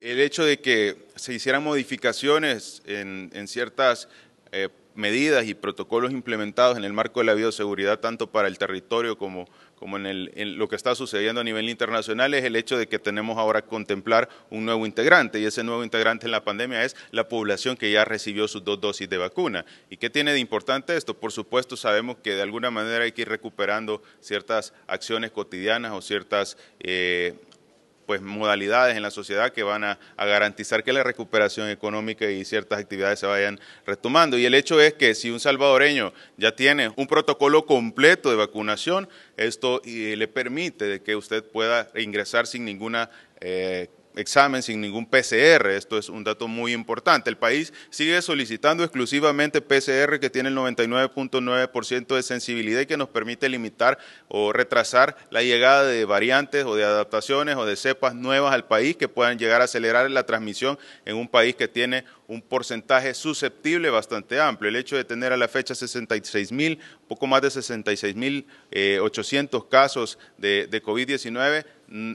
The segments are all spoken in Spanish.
El hecho de que se hicieran modificaciones en ciertas medidas y protocolos implementados en el marco de la bioseguridad, tanto para el territorio como en lo que está sucediendo a nivel internacional, es el hecho de que tenemos ahora que contemplar un nuevo integrante, y ese nuevo integrante en la pandemia es la población que ya recibió sus 2 dosis de vacuna. ¿Y qué tiene de importante esto? Por supuesto, sabemos que de alguna manera hay que ir recuperando ciertas acciones cotidianas o ciertas pues modalidades en la sociedad que van a garantizar que la recuperación económica y ciertas actividades se vayan retomando. Y el hecho es que si un salvadoreño ya tiene un protocolo completo de vacunación, esto le permite de que usted pueda ingresar sin ninguna examen, sin ningún PCR. Esto es un dato muy importante. El país sigue solicitando exclusivamente PCR, que tiene el 99.9% de sensibilidad y que nos permite limitar o retrasar la llegada de variantes o de adaptaciones o de cepas nuevas al país que puedan llegar a acelerar la transmisión en un país que tiene un porcentaje susceptible bastante amplio. El hecho de tener a la fecha 66.000, poco más de 66.800 casos de COVID-19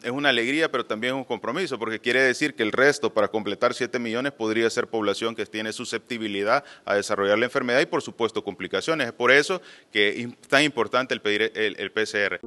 es una alegría, pero también es un compromiso, porque quiere decir que el resto, para completar 7 millones, podría ser población que tiene susceptibilidad a desarrollar la enfermedad y, por supuesto, complicaciones. Es por eso que es tan importante el pedir el PCR.